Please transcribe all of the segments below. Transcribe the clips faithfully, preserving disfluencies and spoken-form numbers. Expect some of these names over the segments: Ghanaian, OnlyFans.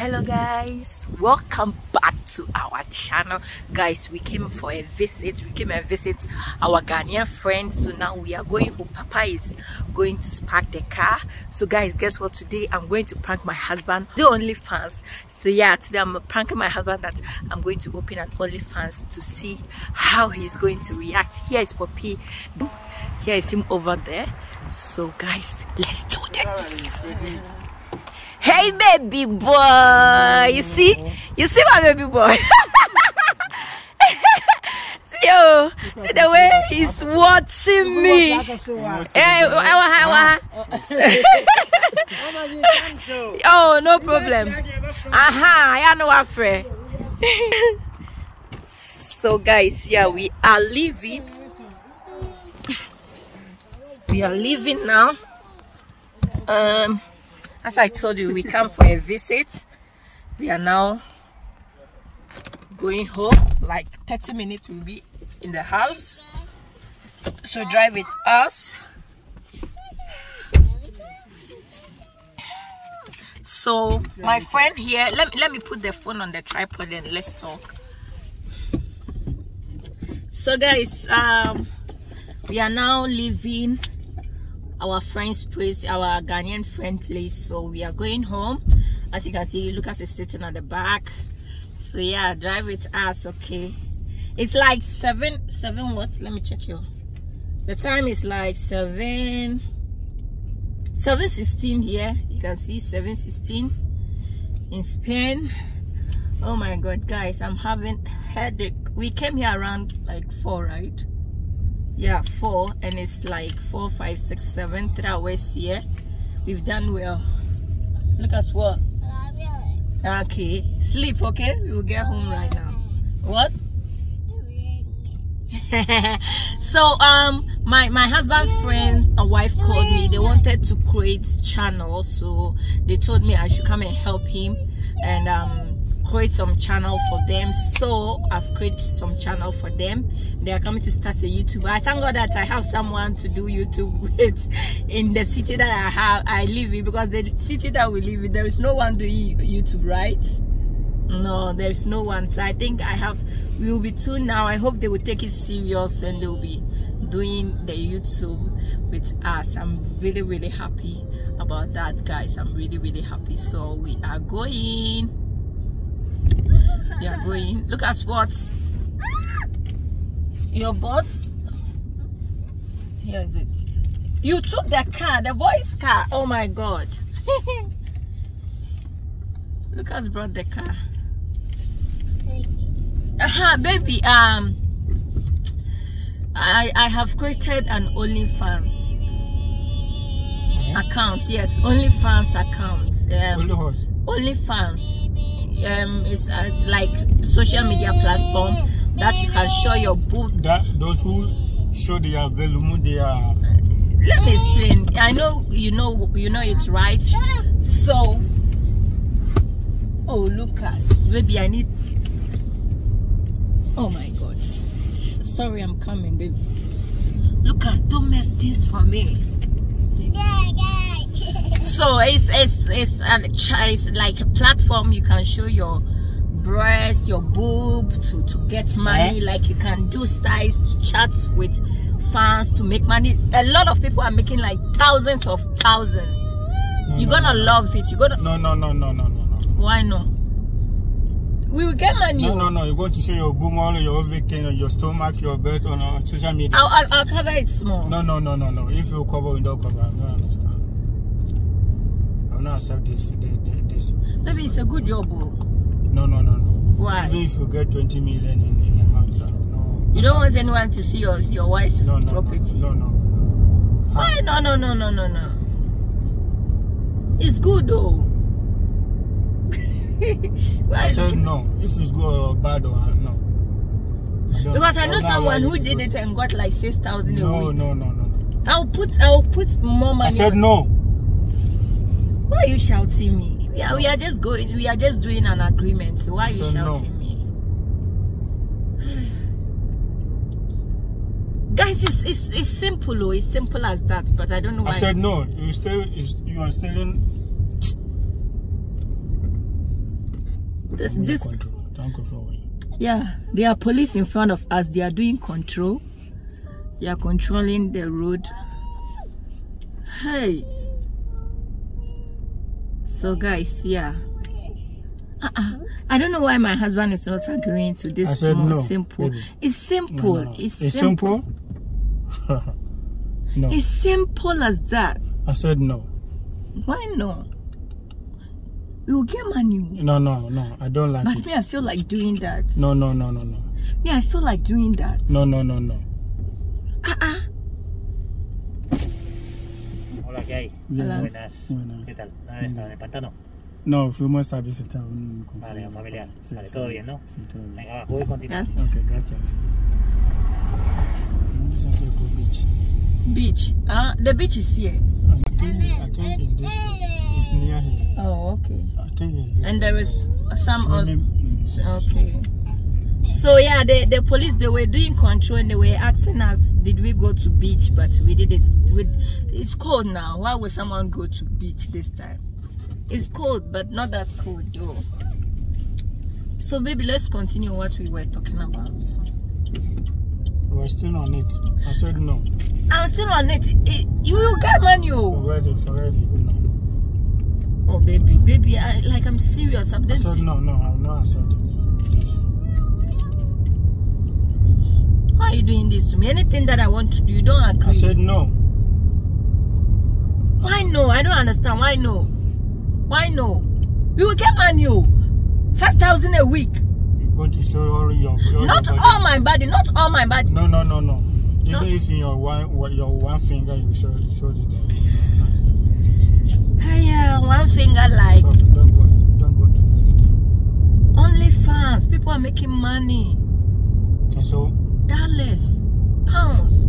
Hello guys, welcome back to our channel. Guys, we came for a visit. We came and visit our Ghanaian friends. So now we are going home. Papa is going to park the car. So guys, guess what? Today I'm going to prank my husband, the OnlyFans. So yeah, today I'm pranking my husband that I'm going to open an OnlyFans to see how he's going to react. Here is Poppy. Here is him over there. So guys, let's do this. Hey baby boy, you see, you see my baby boy. See, yo, see the way he's watching me. Oh, no problem. Aha, I know what friend. So guys, yeah, we are leaving. We are leaving now. Um. As I told you, we come for a visit. We are now going home. Like thirty minutes we'll be in the house. So drive with us. So my friend here, let me, let me put the phone on the tripod and let's talk. So guys, um, we are now leaving our friend's place, our Ghanaian friend place. So we are going home. As you can see, Lucas is sitting at the back. So yeah, drive with us, okay? It's like seven, seven what? Let me check you. The time is like seven, seven sixteen here. You can see seven sixteen in Spain. Oh my God, guys, I'm having headache. We came here around like four, right? Yeah, four, and it's like four, five, six, seven, three hours here. We've done well. Look at what? Okay, sleep, okay? We will get home right now. What? So, um, my my husband's friend, a wife called me. They wanted to create channel, so they told me I should come and help him and um. create some channel for them. So I've created some channel for them. They are coming to start a YouTube. I thank God that I have someone to do YouTube with in the city that I have I live in, because the city that we live in, there is no one doing YouTube, right? No, there is no one. So I think I have we will be two now. I hope they will take it serious and they will be doing the YouTube with us. I'm really really happy about that, guys. I'm really really happy. So we are going. We are going. Look at sports. Your boat. Here is it. You took the car, the boy's car. Oh my God. Lucas brought the car. Aha, baby. Um, I I have created an OnlyFans account. Yes, OnlyFans account. Um, OnlyFans. Um, it's, uh, it's like social media platform that you can show your boob. That those who show their belly, they are. Let me explain. I know you know you know it's right. So, oh Lucas, baby, I need. Oh my God, sorry, I'm coming, baby. Lucas, don't mess things for me. So it's it's it's, a, it's like a platform you can show your breast, your boob to to get money. Yeah. Like you can do styles, to chat with fans to make money. A lot of people are making like thousands of thousands. No, you're no, gonna no. love it. You're gonna no no no no no no no. Why no? We will get money. No no no. You're going to show your boob, all your everything, your stomach, your butt on our social media. I'll, I'll I'll cover it small. No no no no no. If you cover without cover, I don't understand. Accept this, this, this. Maybe it's a good job. No, no, no, no. Why? Even if you get twenty million in, in a month, no. You don't want anyone to see your, your wife's no, no, property? No, no, no. Why? No, no, no, no, no, no. It's good though. I said no. If it's good or bad or no. I because I know someone who did it and got like six thousand no, a week. No, no, no, no. I'll put, I'll put more money. I said no. Why are you shouting me? We are, we are just going. We are just doing an agreement. So why are you so shouting no. me? Guys, it's it's it's simple. Oh, it's simple as that. But I don't know why. I said no. You still you are still in. this, this control. Don't control. Yeah, there are police in front of us. They are doing control. They are controlling the road. Hey. So guys, yeah. Uh -uh. I don't know why my husband is not agreeing to this. I said small, no, simple. Baby. It's simple. No, no. It's, it's simple. simple? No. It's simple as that. I said no. Why no? You'll get money. No, no, no. I don't like but it. But me, I feel like doing that. No, no, no, no, no. Me, I feel like doing that. No, no, no, no. Uh-uh. Hola, ¿qué hay? Buenas. Buenas. ¿Qué tal? ¿Dónde está? ¿En el pantano? No, fuimos a visitar un compañero. Vale, un familiar. Sí, vale, todo bien, ¿no? Sí, todo bien. Venga, va, voy a continuar. Ok, gracias. This is also called beach. Beach? Uh, the beach is here. I think, I think it's this place. It's near here. Oh, okay. I think it's there. And there is some... Also, okay. So, yeah, the, the police, they were doing control and they were asking us, did we go to beach? But we didn't. We, it's cold now. Why would someone go to beach this time? It's cold, but not that cold though. So baby, let's continue what we were talking about. We're still on it. I said no. I'm still on it. it you will get money. Forget it, forget it, no. Oh baby, baby, I, like I'm serious. I'm I said serious. no, no, I've not accepted it. Please. Why are you doing this to me? Anything that I want to do, you don't agree. I said no. Why no? I don't understand. Why no? Why no? We will get money. five thousand a week. You're going to show all your body. Not your body. all my body. Not all my body. No, no, no, no. Even not if in your one, your one finger, you show, you show it there. Hey, yeah, one finger like. Sorry, don't go, don't go to anything. OnlyFans. People are making money. And so? Dollars, pounds,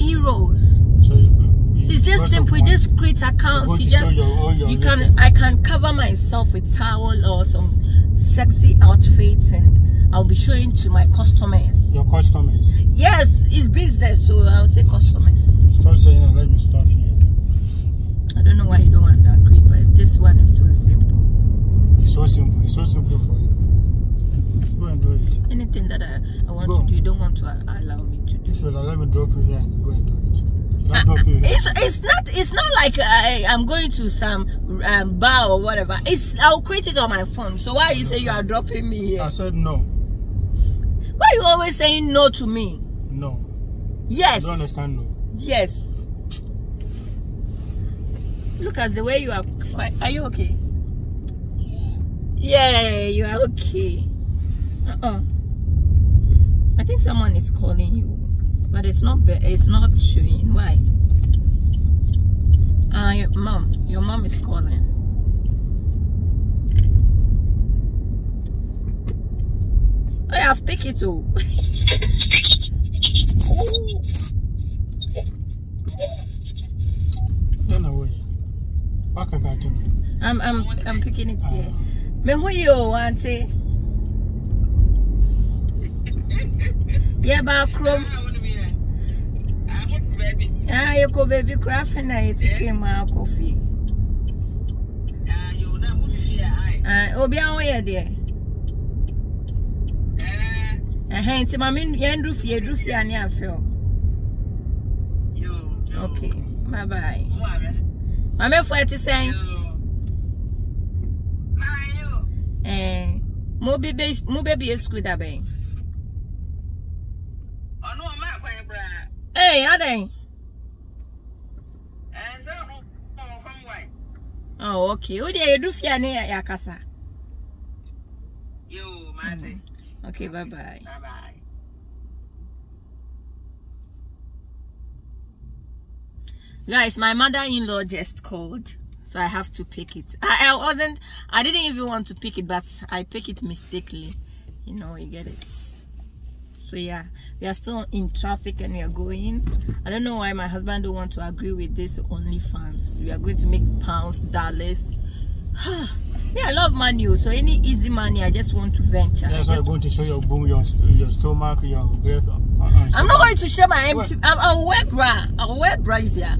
euros. So it's It's just simple. You just create account. You just your, your you can record. I can cover myself with towel or some sexy outfits, and I'll be showing to my customers. Your customers? Yes, it's business, so I'll say customers. Stop saying that. Let me stop here. I don't know why you don't want to agree, but this one is so simple. It's so simple. It's so simple for you. Go and do it. Anything that I, I want go. to do, you don't want to allow me to do. So let me drop you here and go and do it. Uh, it's it's not it's not like I, I'm going to some um, bar or whatever. It's I'll create it on my phone. So why you no, say you are dropping me here? I said no. Why are you always saying no to me? No. Yes. I don't understand no. Yes. Look at the way you are. Quite, are you okay? Yeah, you are okay. Uh uh. I think someone is calling you. But it's not it's not showing. Why? Uh, your mom, your mom is calling. I have picked it all. Run away. Back at you. I'm I'm I'm picking it here. Me who you auntie? Yeah, but Chrome. Ah, you go baby craft and I came out coffee. Ah, you know who is here? Ah, Obian, where there? Ah, hey, it's my mean, Yandrufi, Yandrufi, and Yafio. Okay, bye bye. Mamma, for it is saying, eh, Moby base, Moby is good. Abbey. Oh, no, my brother. Hey, are they? Oh, okay. Who do you do for your casa? You, Mate. Okay, bye bye. Bye bye. Guys, my mother-in-law just called, so I have to pick it. I, I wasn't. I didn't even want to pick it, but I picked it mistakenly. You know, you get it. So yeah, we are still in traffic and we are going. I don't know why my husband don't want to agree with this OnlyFans. We are going to make pounds, dollars. Yeah, I love money. So any easy money, I just want to venture. Yes, I'm going to show your boom, your your stomach, your breath. I'm not going to show my empty. I'm, I'll wear bra. I'll wear bras here.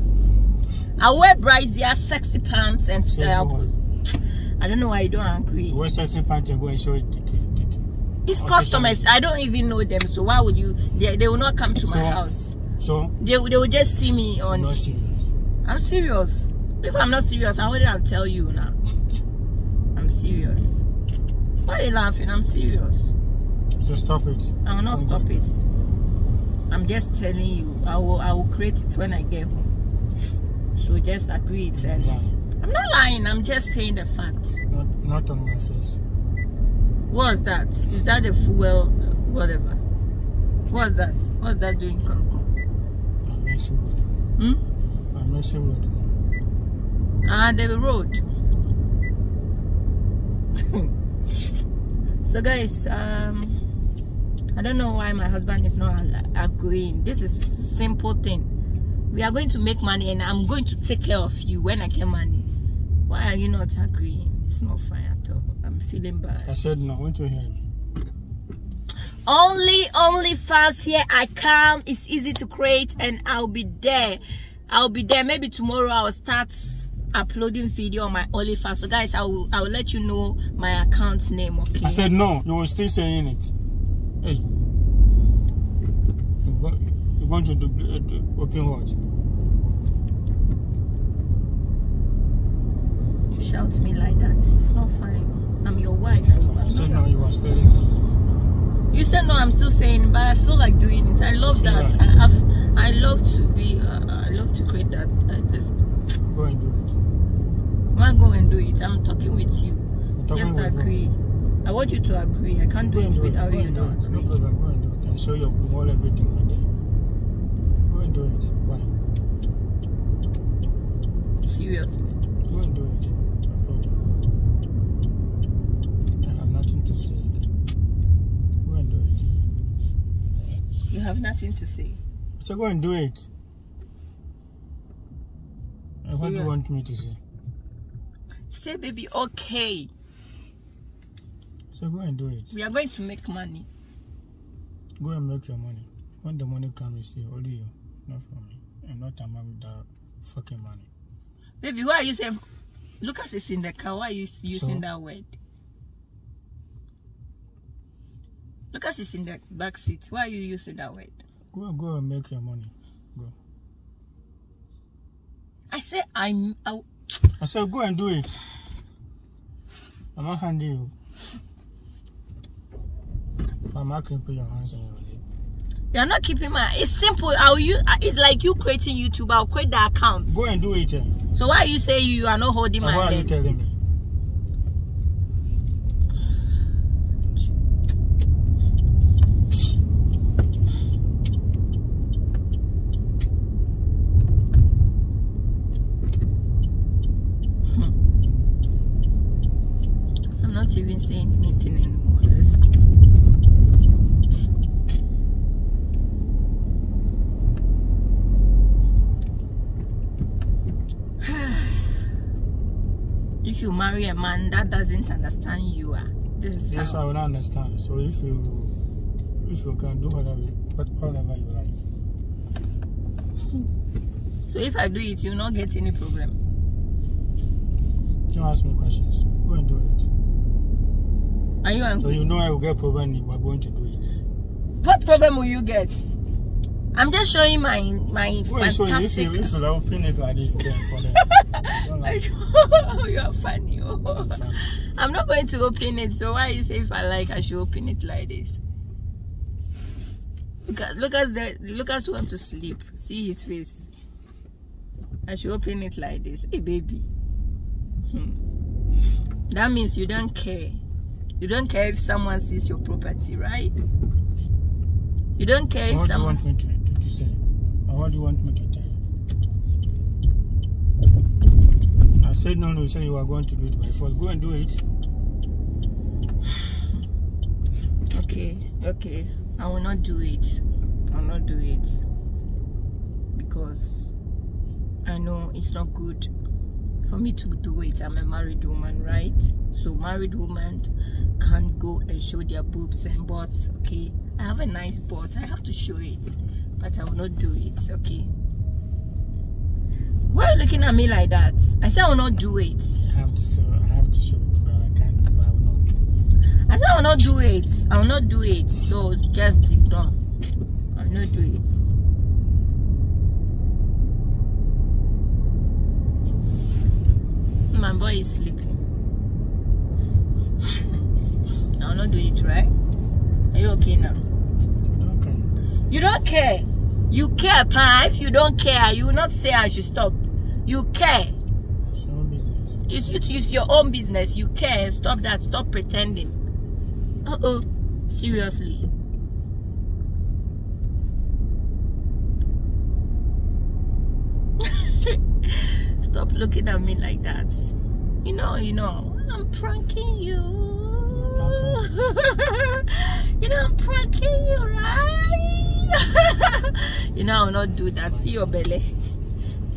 I'll wear bras here, sexy pants and. Uh, I don't know why you don't agree. Where's the pants you go and show it to, to, to, to. It's customers. I don't even know them, so why would you? They, they will not come to so, my house. So they they will just see me on. Not serious. I'm serious. If I'm not serious, I wouldn't have tell you now. I'm serious. Why are you laughing? I'm serious. So stop it. I will not oh stop it. I'm just telling you. I will I will create it when I get home. So just agree it and. Lying. I'm not lying. I'm just saying the facts. Not not on my face. What's that? Is that a fuel? Whatever. What's that? What's that doing, Concon? I'm messing road. Hmm? I'm messing road. Ah, the road. So guys, um, I don't know why my husband is not agreeing. This is simple thing. We are going to make money, and I'm going to take care of you when I get money. Why are you not agreeing? It's not fine at all. I'm feeling bad. I said no. I want to hear you. Only, only fast here I come. It's easy to create, and I'll be there. I'll be there. Maybe tomorrow I'll start uploading video on my OnlyFans. So guys, I will, I will let you know my account name. Okay. I said no. You were still saying it. Hey, you got, you going to do uh, okay what? Shout me like that. It's not fine. I'm your wife. I said no, you are still saying it. You said no, I'm still saying, but I feel like doing it. I love that. I have, I love to be. Uh, I love to create that. I just go and do it. Why go and do it? I'm talking with you. Just agree. Them. I want you to agree. I can't do it without you not. No problem. Go and do it. I can show you all everything right there. Go and do it. Why? Seriously. Go and do it. To say it. Go and do it. You have nothing to say. So go and do it. And what do you want me to say? Say, baby, okay. So go and do it. We are going to make money. Go and make your money. When the money comes, it's you, only you, not for me. I'm not among that fucking money. Baby, why are you saying? Lucas is in the car. Why are you using so, that word? Lucas is in the back seat. Why are you using that word? Go, go and make your money. Go. I said I'm. I, I said go and do it. I'm not handing you. I'm not keeping your hands on your leg. You're not keeping my. It's simple. I'll use. It's like you creating YouTube. I'll create the account. Go and do it. Eh? So why you say you are not holding my? Why are you telling me? Even saying anything anymore. Let's go. If you marry a man that doesn't understand you, uh, this is yes, how. I will not understand. So if you if you can do whatever whatever you like. So if I do it, you'll not get any problem. Don't ask me questions. Go and do it. Are you angry? So you know I will get problem if we are going to do it. What problem will you get? I'm just showing my my well, fantastic... Well, so if you, if you open it like this, then for them. Like... You are funny. Oh. funny. I'm not going to open it, so why you say if I like, I should open it like this? Lucas, Lucas, the, Lucas wants to sleep. See his face. I should open it like this. Hey, baby. Hmm. That means you don't care. You don't care if someone sees your property, right? You don't care if someone... What do you want me to, to, to say? Or what do you want me to tell you? I said no, no, you said you were going to do it by force. Go and do it. Okay, okay. I will not do it. I will not do it. Because I know it's not good for me to do it. I'm a married woman, right? So married women can't go and show their boobs and butts. Okay, I have a nice butt. I have to show it, but I will not do it. Okay, Why are you looking at me like that? I said I will not do it. I have to show I have to show it, but I can't, but I will not do it. I said I will not do it. I will not do it. So just ignore. I will not do it. My boy is sleeping. I'll not do it, right? Are you okay now? I don't care. You don't care. You care, pa. If you don't care, you will not say I should stop. You care. It's your own business. It's, it's, it's your own business. You care. Stop that. Stop pretending. Uh oh. Seriously. Stop looking at me like that. You know, you know, I'm pranking you. You know, I'm pranking you, right? You know, I'll not do that. See your belly.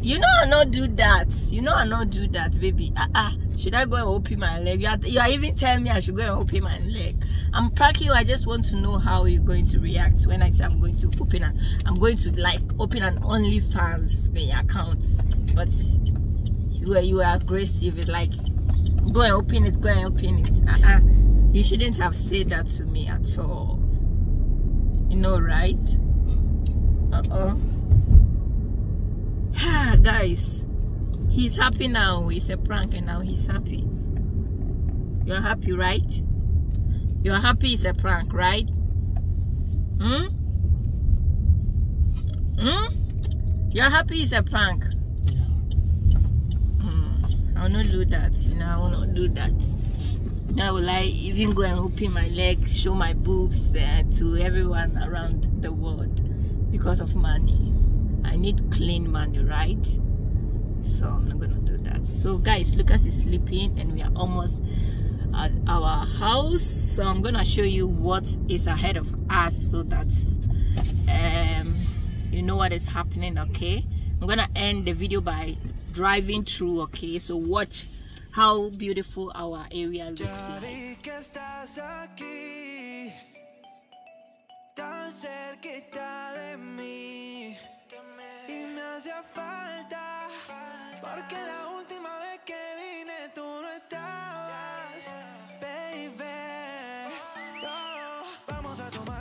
You know, I'll not do that. You know, I'll not do that, baby. Ah, uh ah. -uh. Should I go and open my leg? You are, you are even telling me I should go and open my leg. I'm pranking you. I just want to know how you're going to react when I say I'm going to open an, I'm going to like open an OnlyFans account. But you are, you are aggressive. It's like, go and open it, go and open it. Uh-uh. You shouldn't have said that to me at all. You know, right? Uh-oh. Ah, guys, he's happy now. It's a prank and now he's happy. You're happy, right? You're happy it's a prank, right? Hmm? Hmm? You're happy it's a prank. Hmm. I will not do that, you know, I will not do that. Now will I even go and open my leg, show my boobs uh, to everyone around the world because of money. I need clean money, right? So I'm not gonna do that. So guys, Lucas is sleeping and we are almost at our house, so I'm gonna show you what is ahead of us so that um you know what is happening. Okay, I'm gonna end the video by driving through. Okay, so watch how beautiful our area looks like. Vamos a tomar